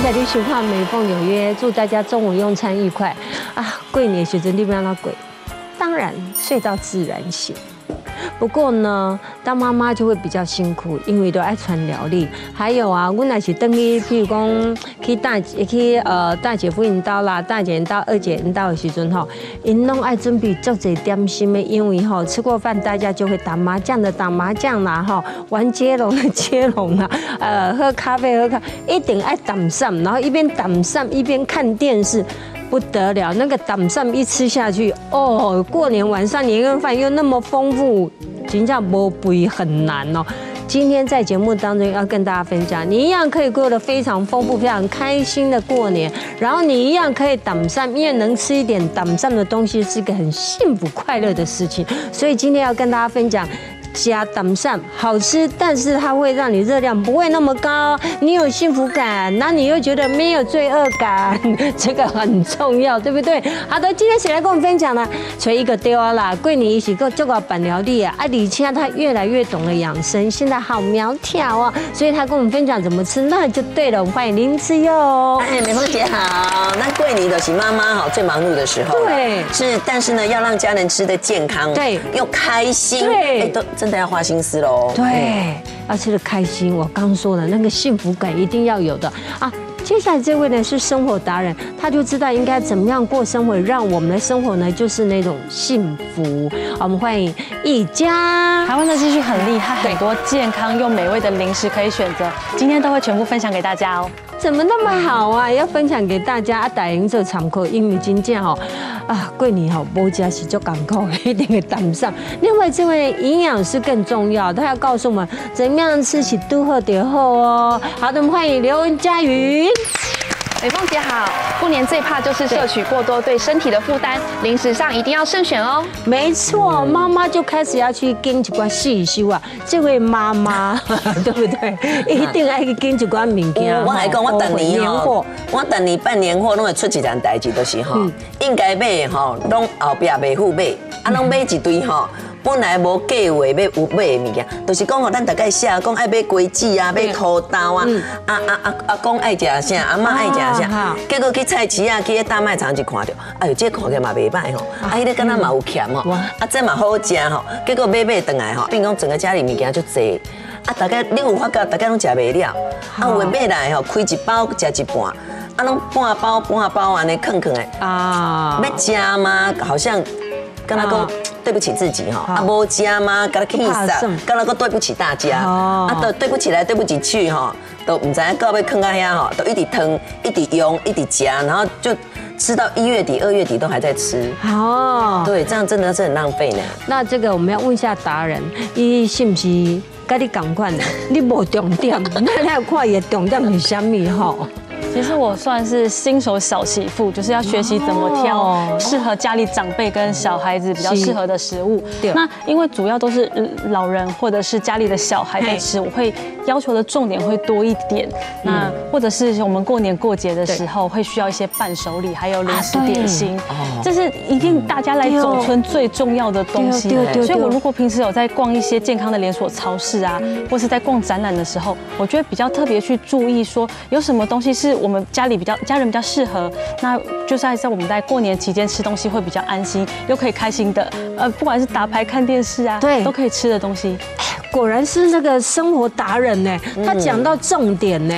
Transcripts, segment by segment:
欢迎大家收看《美凤纽约》，祝大家中午用餐愉快啊！过年时阵你要哪过？当然睡到自然醒。不过呢，当妈妈就会比较辛苦，因为都爱传料理。还有啊，我那是等于譬如讲去大姐夫因兜啦，大姐因兜、二姐因兜的时阵吼，因拢爱准备足侪点心的，因为吼吃过饭大家就会打麻将的打麻将啦，吼玩接龙的接龙啦，喝咖啡一定爱打上，然后一边打上一边看电视。 不得了，那个党参一吃下去，哦，过年晚上年夜饭又那么丰富，真正没肥很难哦。今天在节目当中要跟大家分享，你一样可以过得非常丰富、非常开心的过年，然后你一样可以党参，因为能吃一点党参的东西是一个很幸福快乐的事情。所以今天要跟大家分享。 加党参好吃，但是它会让你热量不会那么高，你有幸福感，那你又觉得没有罪恶感，这个很重要，对不对？好的，今天谁来跟我们分享呢？找一个丢啦，桂林一起跟这个板疗力啊，啊，李倩她越来越懂得养生，现在好苗条哦，所以她跟我们分享怎么吃，那就对了，我们欢迎林之佑。哎，美凤姐好，那桂林都是妈妈好最忙碌的时候，对，是，但是呢，要让家人吃得健康，对，又开心，对，都。 真的要花心思喽，对，要吃的开心。我刚说了，那个幸福感一定要有的啊。接下来这位呢是生活达人，他就知道应该怎么样过生活，让我们的生活呢就是那种幸福。我们欢迎一家，台湾的继续很厉害，很多健康又美味的零食可以选择，今天都会全部分享给大家哦。 怎么那么好啊！要分享给大家啊，大营做参考，因为真正吼啊，过年吼无食是足艰苦，一定会担上。另外，这位营养师更重要，他要告诉我们怎么样吃起都好点好哦。好的，我们欢迎刘佳云。 美凤姐好，过年最怕就是摄取过多对身体的负担，零食上一定要慎选哦。没错，妈妈就开始要去跟一寡细修啊，这位妈妈对不对？一定爱去跟一寡物件。我还讲我等你哦，我等你办年货，拢会出一件代志，就是吼，应该买吼，拢后壁袂付买，啊，拢买一堆吼。 本来无计划要有买的物件，就是讲吼，咱大概写讲爱买果子啊，买土豆啊，啊公爱食啥，阿妈爱食啥，结果去菜市啊，去大卖场就看到，哎呦，这看起来嘛袂歹吼，啊，迄个敢若嘛有咸吼，啊，这嘛好食吼，结果买回来吼，变讲整个家里物件就济，啊，大概你有发觉大概拢食袂了，啊，有买来吼，开一包食一半。 啊，拢半包安尼啃啃诶，啊，要加吗？好像跟他讲对不起自己哈，啊，无加吗？跟他 kiss 跟他讲对不起大家，啊，都对不起来，对不起去哈，都唔知到尾啃到遐哈，都一直吞，一直用，一直加，然后就。 吃到1月底、2月底都还在吃哦，对，这样真的是很浪费呢。那这个我们要问一下达人，伊是不是跟你同款？你无重点，那来看也重点是虾米吼？其实我算是新手小媳妇，就是要学习怎么挑适合家里长辈跟小孩子比较适合的食物。那因为主要都是老人或者是家里的小孩在吃，我会要求的重点会多一点。那或者是我们过年过节的时候会需要一些伴手礼，还有零食点心，这是一定大家来走村最重要的东西。所以我如果平时有在逛一些健康的连锁超市啊，或是在逛展览的时候，我就会比较特别去注意说有什么东西是。 我们家人比较适合，那就是在我们在过年期间吃东西会比较安心，又可以开心的，不管是打牌、看电视啊，对，都可以吃的东西。果然是那个生活达人呢，他讲到重点呢，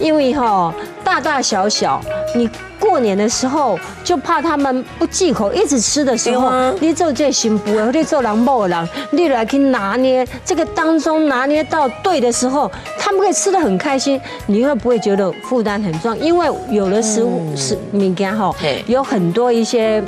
因为哈大大小小你。 过年的时候就怕他们不忌口，一直吃的时候，你做这行不？你做人某人，你来去拿捏这个当中拿捏到对的时候，他们可以吃得很开心，你会不会觉得负担很重？因为有的食物件吼，有很多一些。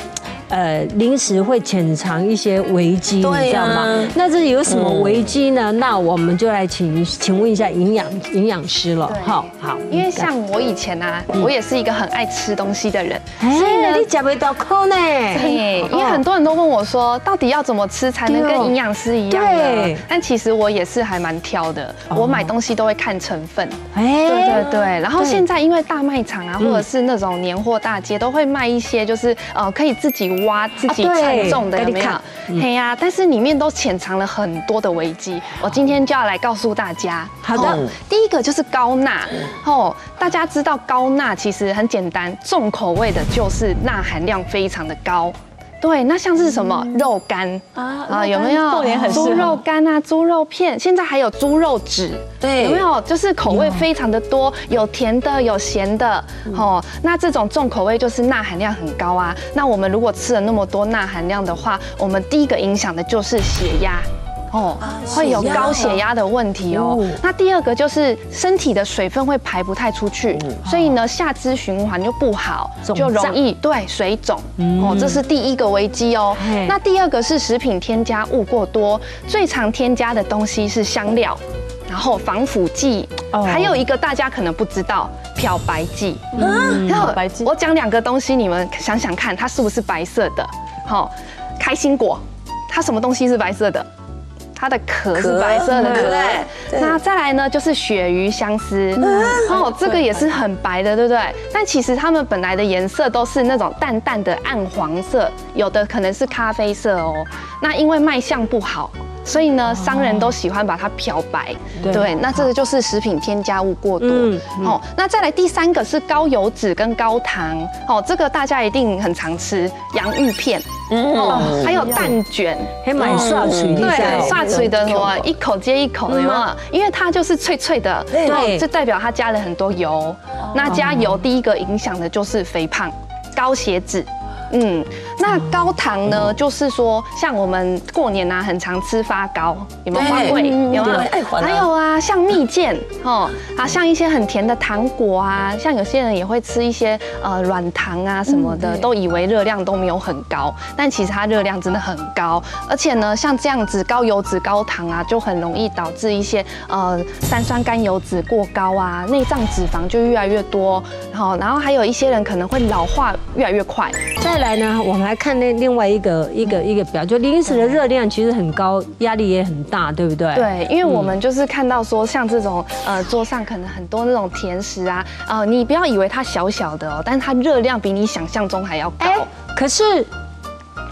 零食会潜藏一些危机，你知道吗？那这有什么危机呢？那我们就来请问一下营养师了。好，好，因为像我以前啊，我也是一个很爱吃东西的人，所以呢，你吃不到苦呢。对，因为很多人都问我说，到底要怎么吃才能跟营养师一样呢？但其实我也是还蛮挑的，我买东西都会看成分。哎，对对对。然后现在因为大卖场啊，或者是那种年货大街都会卖一些，就是可以自己。挖自己沉重的，有没有？对呀，但是里面都潜藏了很多的危机。我今天就要来告诉大家。好的，第一个就是高钠哦，大家知道高钠其实很简单，重口味的就是钠含量非常的高。 对，那像是什么肉干啊，有没有？过年很适合猪肉干啊，猪肉片，现在还有猪肉纸，对，有没有？就是口味非常的多，有甜的，有咸的，哦。那这种重口味就是钠含量很高啊。那我们如果吃了那么多钠含量的话，我们第一个影响的就是血压。 哦，会有高血压的问题哦。那第二个就是身体的水分会排不太出去，所以呢下肢循环就不好，就容易对水肿。哦，这是第一个危机哦。那第二个是食品添加物过多，最常添加的东西是香料，然后防腐剂，还有一个大家可能不知道，漂白剂。漂白剂，我讲两个东西，你们想想看，它是不是白色的？好，开心果，它什么东西是白色的？ 它的壳是白色的，对不对？那再来呢，就是鳕鱼香丝，哦，这个也是很白的，对不对？但其实它们本来的颜色都是那种淡淡的暗黄色，有的可能是咖啡色哦。那因为卖相不好，所以呢，商人都喜欢把它漂白。对，那这个就是食品添加物过多。哦，那再来第三个是高油脂跟高糖，哦，这个大家一定很常吃洋芋片。 哦，还有蛋卷，还蛮刷嘴的，对，刷嘴的什么，一口接一口的嘛，因为它就是脆脆的，对，就代表它加了很多油。那加油，第一个影响的就是肥胖、高血脂。嗯，那高糖呢，就是说像我们过年啊，很常吃发糕，有没有花桂？有啊，还有啊，像蜜饯哦，啊，像一些很甜的糖果啊，像有些人也会吃一些软糖啊什么的，都以为热量都没有很高，但其实它热量真的很高。而且呢，像这样子高油脂、高糖啊，就很容易导致一些三酸甘油脂过高啊，内脏脂肪就越来越多。然后还有一些人可能会老化越来越快。 再来呢，我们来看那另外一个表，就零食的热量其实很高，压力也很大，对不对？对，因为我们就是看到说，像这种桌上可能很多那种甜食啊，你不要以为它小小的哦，但是它热量比你想象中还要高。哎，可是。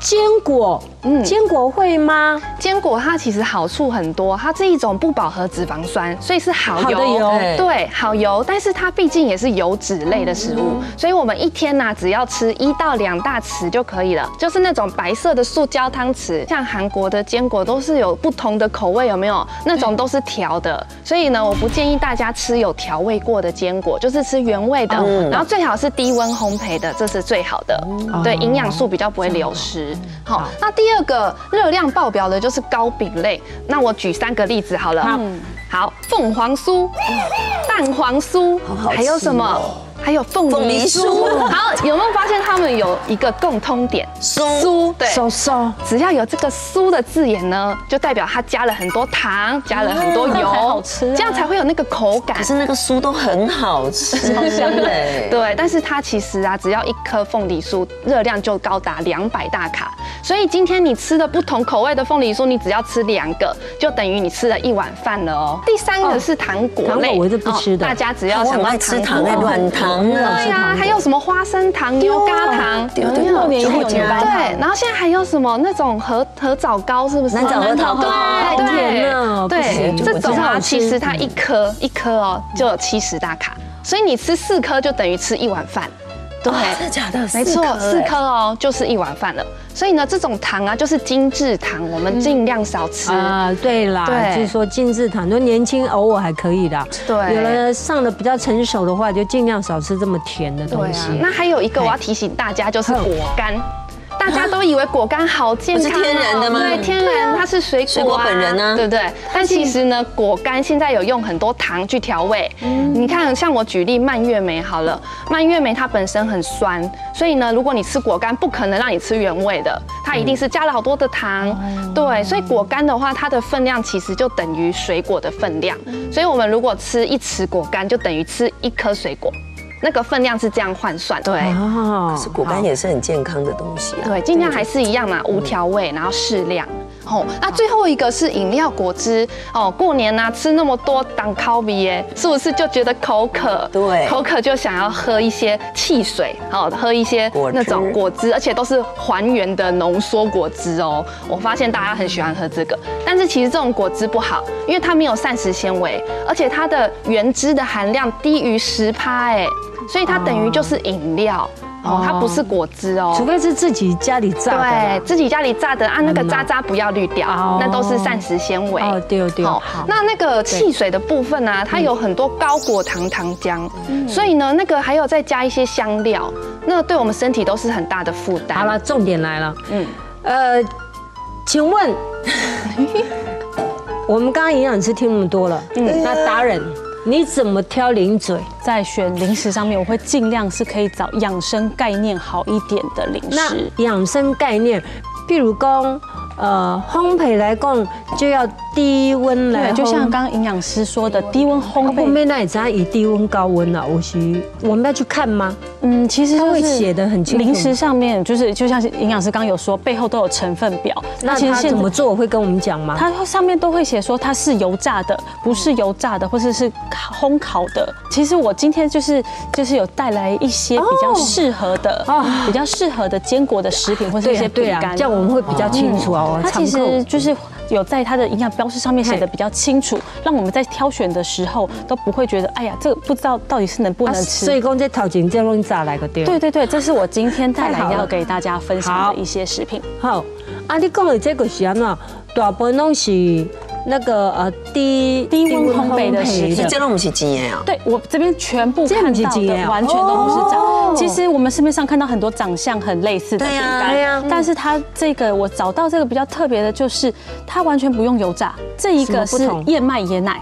坚果，坚果会吗？坚果它其实好处很多，它是一种不饱和脂肪酸，所以是好油，对，好油。但是它毕竟也是油脂类的食物，所以我们一天呢，只要吃1到2大匙就可以了，就是那种白色的塑胶汤匙。像韩国的坚果都是有不同的口味，有没有？那种都是调的，所以呢，我不建议大家吃有调味过的坚果，就是吃原味的，然后最好是低温烘焙的，这是最好的，对，营养素比较不会流失。 好，那第二个热量爆表的就是糕饼类。那我举3个例子好了。好，凤凰酥、蛋黄酥，还有什么？还有凤梨酥。好，有没有发现它们有一个共通点？酥，对，只要有这个“酥”的字眼呢，就代表它加了很多糖，加了很多油，这样才会有那个口感。可是那个酥都很好吃，超香的。对，但是它其实啊，只要1颗凤梨酥，热量就高达200大卡。 所以今天你吃的不同口味的凤梨酥，你只要吃2个，就等于你吃了1碗饭了哦。第三个是糖果类，我是不吃的。大家只要想到吃糖，软糖啊，对呀，还有什么花生糖、牛轧糖，对，然后现在还有什么那种核枣糕，是不是？核枣糕，对，太甜了，对，这种啊，其实它一颗哦就有70大卡，所以你吃4颗就等于吃1碗饭。 对，真的假的？没错，4颗哦，就是1碗饭了。所以呢，这种糖啊，就是精致糖，我们尽量少吃啊。对啦，就是说精致糖，就年轻偶尔还可以啦。对，有了上了比较成熟的话，就尽量少吃这么甜的东西。那还有一个我要提醒大家，就是果干。 大家都以为果干好健康，是天然的吗？对，天然，它是水果本人啊，对不对？但其实呢，果干现在有用很多糖去调味。你看，像我举例蔓越莓好了，蔓越莓它本身很酸，所以呢，如果你吃果干，不可能让你吃原味的，它一定是加了好多的糖。对，所以果干的话，它的分量其实就等于水果的分量。所以我们如果吃1匙果干，就等于吃1颗水果。 那个分量是这样换算，对。可是果干也是很健康的东西啊。对，尽量还是一样嘛，无调味，然后适量。哦，那最后一个是饮料果汁哦，过年呐、啊、吃那么多挡烤米耶，是不是就觉得口渴？对，口渴就想要喝一些汽水哦，喝一些那种果汁，而且都是还原的浓缩果汁哦。我发现大家很喜欢喝这个，但是其实这种果汁不好，因为它没有膳食纤维，而且它的原汁的含量低于10%哎，所以它等于就是饮料。哦，它不是果汁哦，除非是自己家里榨的，对，自己家里榨的啊，那个渣渣不要滤掉，那都是膳食纤维。哦，对对。好，那个汽水的部分啊，它有很多高果糖糖浆，所以呢，那个还有再加一些香料，那对我们身体都是很大的负担。好了，重点来了，请问，我们刚刚营养师听那么多了，那达人。你怎么挑零嘴？在选零食上面，我会尽量是可以找养生概念好一点的零食。那养生概念，譬如讲，烘焙来讲就要低温来烘。对，就像刚刚营养师说的，低温烘焙。后面那也只要以低温、高温了，我们要去看吗？嗯，其实就是写的很清楚。零食上面就是就像营养师刚有说，背后都有成分表。那其实怎么做会跟我们讲吗？它上面都会写说它是油炸的，不是油炸的，或者是烘烤的。其实我今天就是有带来一些比较适合的坚果的食品，或是一些饼干，这样我们会比较清楚哦。它其实就是有在它的营养标识上面写的比较清楚，让我们在挑选的时候都不会觉得哎呀，这个不知道到底是能不能吃。所以讲这头前这容易炸来个对。对对对，这是我今天带来要给大家分享的一些食品。好。啊，你讲的这个是安怎？大部分拢是那个低温烘焙的食品，这拢不是真的啊？对，我这边全部看到的完全都不是这样。其实我们市面上看到很多长相很类似的饼干，但是它这个我找到这个比较特别的就是它完全不用油炸，这一个是燕麦椰奶。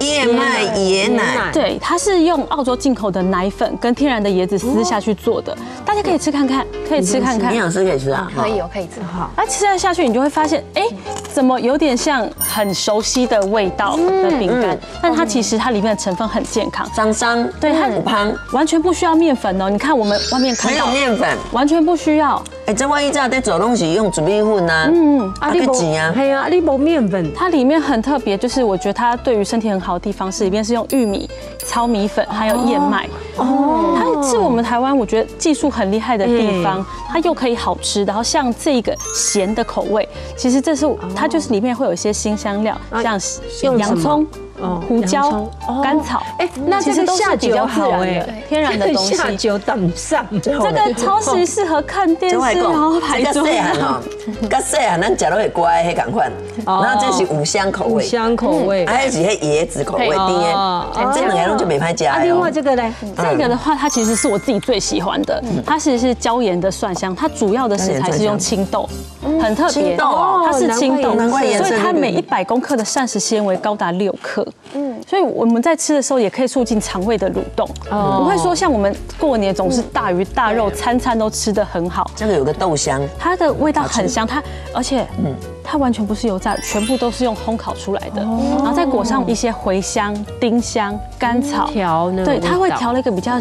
燕麦椰奶，对，它是用澳洲进口的奶粉跟天然的椰子丝下去做的，大家可以吃看看，可以吃看看。营养师可以吃啊，可以，我可以吃。好，那吃下去你就会发现，哎，怎么有点像很熟悉的味道的饼干？但它其实它里面的成分很健康，香香，对，它很香，完全不需要面粉哦。你看我们外面看到没有面粉，完全不需要。哎，这万一这在做东西用准备混啊，啊，你不挤啊，嘿啊，你不面粉。它里面很特别，就是我觉得它对于身体很好的地方是，里面是用玉米、糙米粉还有燕麦。哦，它是我们台湾我觉得技术很厉害的地方，它又可以好吃，然后像这个咸的口味，其实这是它就是里面会有一些辛香料，像洋葱。胡椒、甘草，哎，那其实都是比较好哎，天然的东西。下酒等上，这个超级适合看电视，然后排桌。个细啊，咱食落会乖，迄赶快。然后这是五香口味，五香口味，还有是迄椰子口味甜的，这两个拢就没歹食。啊，另外这个嘞，这个的话，它其实是我自己最喜欢的，它其实是椒盐的蒜香，它主要的食材是用青豆，很特别，它是青豆，所以它每100公克的膳食纤维高达6克。所以我们在吃的时候也可以促进肠胃的蠕动。不会说像我们过年总是大鱼大肉，餐餐都吃得很好。这个有个豆香，它的味道很香，它而且它完全不是油炸，全部都是用烘烤出来的。然后再裹上一些茴香、丁香、甘草调呢，对，它会调了一个比较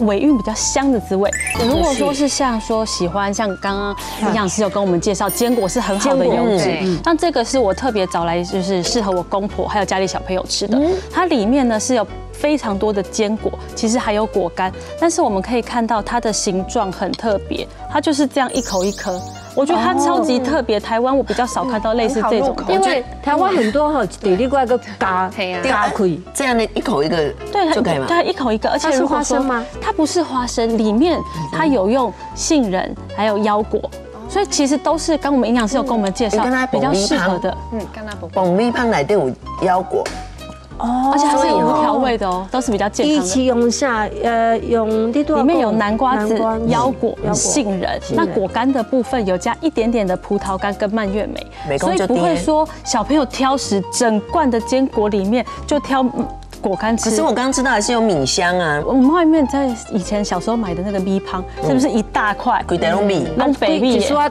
尾韵比较香的滋味。如果说是像说喜欢像刚刚营养师有跟我们介绍，坚果是很好的油脂。那这个是我特别找来，就是适合我公婆还有家里小朋友吃的。它里面呢是有非常多的坚果，其实还有果干，但是我们可以看到它的形状很特别，它就是这样一口一颗。我觉得它超级特别，台湾我比较少看到类似这种，因为台湾很多哈，对另外一个嘎可以这样的一口一个，对，就可以吗？对，一口一个，而且是花生吗？它不是花生，里面它有用杏仁还有腰果，所以其实都是刚我们营养师有跟我们介绍比较适合的。跟它棒米香内底有腰果。哦，而且它是有调味的哦，都是比较健康的。一起用下，用里面有南瓜子、腰果、杏仁，那果干的部分有加一点点的葡萄干跟蔓越莓，所以不会说小朋友挑食，整罐的坚果里面就挑。果干吃，可是我刚刚知道还是有米香啊。我们外面在以前小时候买的那个米香，是不是一大块？贵得拢米，拢肥米。你说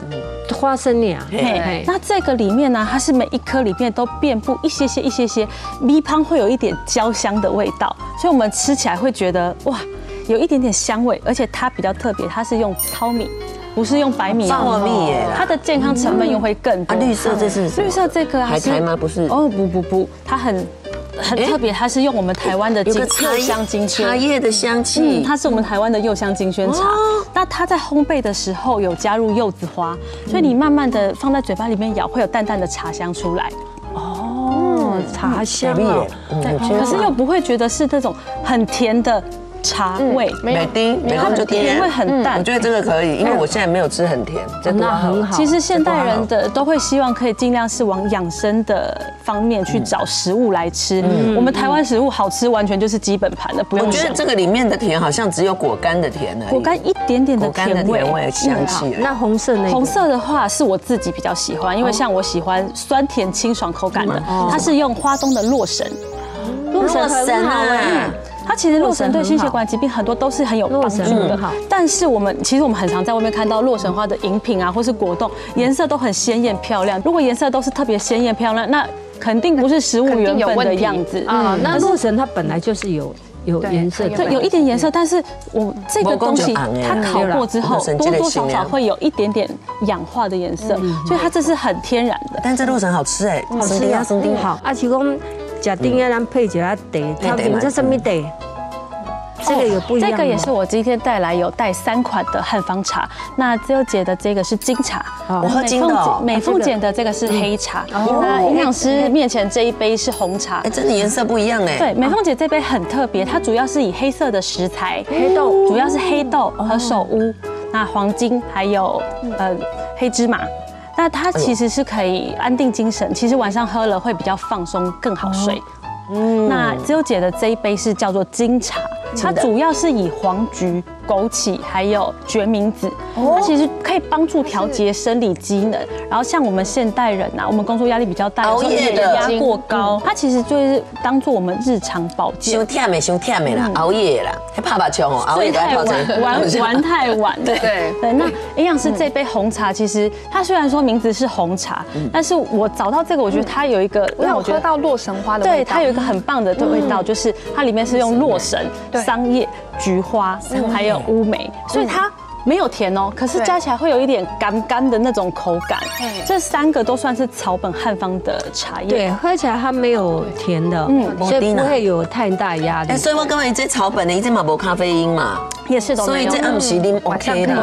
花生呀？嘿，那这个里面呢，它是每一颗里面都遍布一些些米香，会有一点焦香的味道，所以我们吃起来会觉得哇，有一点点香味，而且它比较特别，它是用糙米。不是用白米啊，放蜜耶，它的健康成分又会更多。啊，绿色这是绿色这个海苔吗？不是哦，不，它很特别，它是用我们台湾的柚香金萱茶叶的香气，它是我们台湾的柚香金萱茶。那它在烘焙的时候有加入柚子花，所以你慢慢的放在嘴巴里面咬，会有淡淡的茶香出来。哦，茶香啊，可是又不会觉得是那种很甜的。 茶味没有，它就甜味很淡。我觉得这个可以，因为我现在没有吃很甜，真的很好。其实现代人的都会希望可以尽量是往养生的方面去找食物来吃。我们台湾食物好吃，完全就是基本盘的，不用。我觉得这个里面的甜好像只有果干的甜而已，果干一点点的甜味香气。那红色呢？红色的话是我自己比较喜欢，因为像我喜欢酸甜清爽口感的，它是用花东的洛神，洛神啊。 它其实洛神对心血管疾病很多都是很有帮助的，但是我们很常在外面看到洛神花的饮品啊，或是果冻，颜色都很鲜艳漂亮。如果颜色都是特别鲜艳漂亮，那肯定不是食物原本的样子啊。那洛神它本来就是有颜色，对，有一点颜色，但是我这个东西它烤过之后，多多少少会有一点点氧化的颜色，所以它这是很天然的。但这洛神好吃哎，好吃啊，好啊，提供。 假定要咱配一下茶，它名叫什么茶？这个有不一样。这个也是我今天带来，有带3款的汉方茶。那只有姐的这个是金茶，我喝金的。美凤姐的这个是黑茶。那营养师面前这一杯是红茶。哎，真的颜色不一样哎。对，美凤姐这杯很特别，它主要是以黑色的食材，黑豆，主要是黑豆和首乌，那黄金还有黑芝麻。 那它其实是可以安定精神，其实晚上喝了会比较放松，更好睡。那只有姐的这一杯是叫做金茶，它主要是以黄菊、枸杞还有决明子，它其实可以帮助调节生理机能。然后像我们现代人啊，我们工作压力比较大，熬夜的压过高，它其实就是当做我们日常保健。休忝的啦，熬夜啦，还怕把穷哦，熬夜太晚，玩太晚。对。那营养师这杯红茶，其实它虽然说名字是红茶，但是我找到这个，我觉得它有一个让我喝到洛神花的味道。对，它有一个很棒的味道，就是它里面是用洛神、桑叶、菊花，还有。 乌梅，所以它没有甜哦，可是加起来会有一点干的那种口感。这3个都算是草本汉方的茶叶，对，喝起来它没有甜的，所以不会有太大压力。哎，所以我刚才这草本的，一直嘛无咖啡因嘛，也是，所以这暗时啉 OK 的，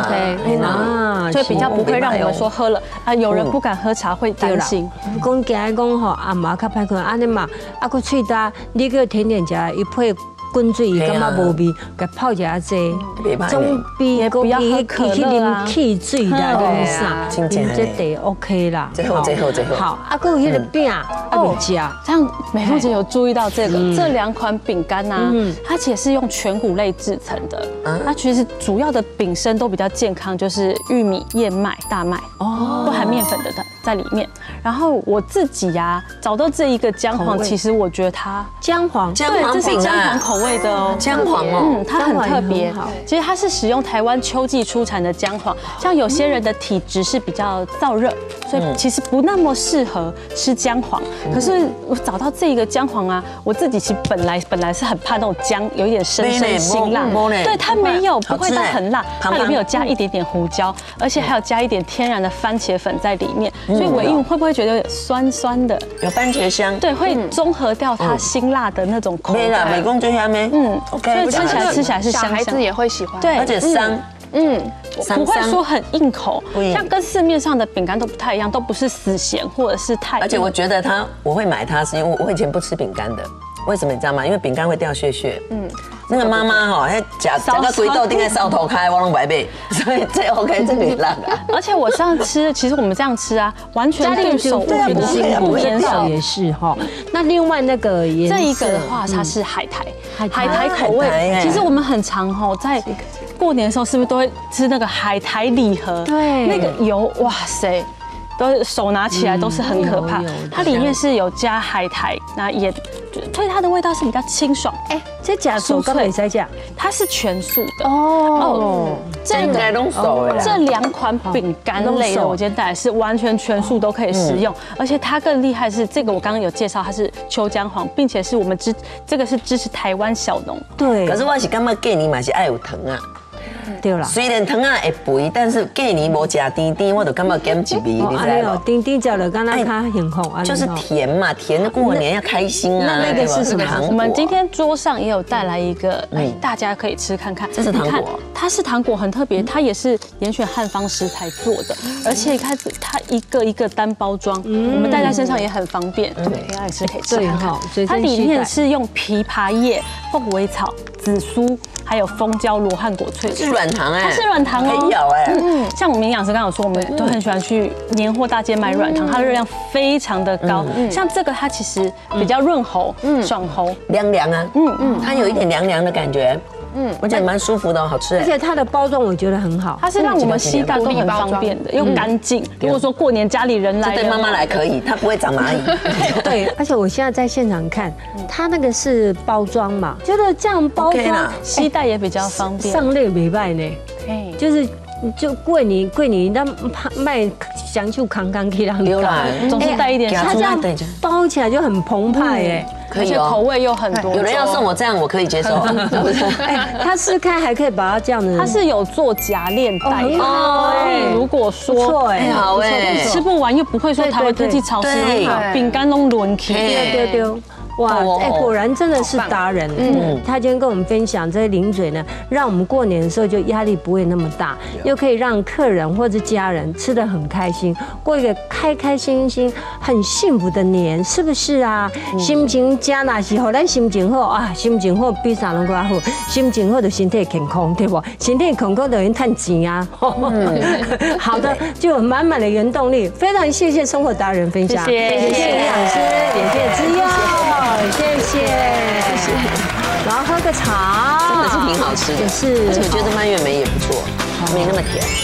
啊，所以比较不会让我们说喝了啊，有人不敢喝茶会担心。讲起来讲吼，阿妈较歹困，安尼嘛，啊个喙焦，你个甜点食一配。 滚水伊感觉无味，佮泡一下茶，总比去啉汽水啦，讲啥，这茶 OK 啦。最后。好，啊，佮有迄个饼啊，未食。像美凤姐有注意到这个，这2款饼干呐，它其实是用全谷类制成的。它其实主要的饼身都比较健康，就是玉米、燕麦、大麦，不含面粉的在里面。然后我自己呀，找到这一个姜黄，其实我觉得它姜黄，对，这是姜黄口。 味的哦，姜黄哦，它很特别。其实它是使用台湾秋季出产的姜黄，像有些人的体质是比较燥热，所以其实不那么适合吃姜黄。可是我找到这一个姜黄啊，我自己其实本来是很怕那种姜有一点生辛辣，对它没有不会到很辣，它里面有加一点点胡椒，而且还有加一点天然的番茄粉在里面，所以尾韵会不会觉得有点酸的？有番茄香，对，会综合掉它辛辣的那种口感。 所以吃起来是香，小孩子也会喜欢，对，而且香，不会说很硬口，像跟市面上的饼干都不太一样，都不是死咸或者是太。而且我觉得我会买它，是因为我以前不吃饼干的，为什么你知道吗？因为饼干会掉屑屑，那个妈妈哈，哎，夹个水豆丁在烧头开，我弄白贝，所以这 OK， 这没烂。而且我这样吃，其实我们这样吃啊，完全对手不粘手也是哈。那另外那个这一个的话，它是海苔口味。其实我们很常吼，在过年的时候，是不是都会吃那个海苔礼盒？对，那个油，哇塞！ 都手拿起来都是很可怕，它里面是有加海苔，那也，所以它的味道是比较清爽。哎，这假手根本在讲，它是全素的哦。这个这2款饼干类的，我今天带来是完全全素都可以食用，而且它更厉害是这个我刚刚有介绍，它是秋姜黄，并且是我们这个是支持台湾小农。对，可是我是感觉过年嘛是爱有糖啊。对啦。虽然糖啊会肥，但是过年无食甜甜，我就感觉减一味，你知道不？甜甜食了，感觉较幸福啊。就是甜嘛，甜过年要开心啊。那个是什么糖果？我们今天桌上也有带来一个，大家可以吃看看。这是糖果，它是糖果，很特别，它也是严选汉方食材做的，而且它一个一个单包装，我们带在身上也很方便。对，大家也是可以吃看看。它里面是用枇杷叶、凤尾草、紫苏。 还有蜂胶、罗汉果萃取，是软糖哎，它是软糖哦，可以咬哎。像我们营养师刚有说，我们都很喜欢去年货大街买软糖，它的热量非常的高。像这个它其实比较润喉、爽喉、凉凉啊，它有一点凉凉的感觉，我觉得蛮舒服的，好吃。而且它的包装我觉得很好，它是让我们携带都很方便的，又干净。如果说过年家里人来，对妈妈来可以，它不会长蚂蚁。对，而且我现在在现场看，它那个是包装嘛，觉得这样包装携带。 也比较方便，上类袂歹呢，就是过年，那卖想去扛扛去让流来，总是带一点，它这样包起来就很澎湃哎，而且口味又很多。有人要送我这样，我可以接受。它撕开还可以把它这样子，它是有做夹链袋哦。如果说哎好哎，吃不完又不会说台湾科技潮湿，饼干拢乱起，对对对。 哇，哎，果然真的是达人。他今天跟我们分享这些零嘴呢，让我们过年的时候就压力不会那么大，又可以让客人或者家人吃得很开心，过一个开开心心、很幸福的年，是不是啊？心情佳那时候，咱心情好啊，心情好比啥拢搁较好，心情好就身体健康，对不？身体健康就能赚钱啊。好的，就满满的原动力。非常谢谢生活达人分享，谢谢营养师，谢谢之佑。 谢谢，然后喝个茶，真的是挺好吃的，是，而且我觉得蔓越莓也不错，没那么甜。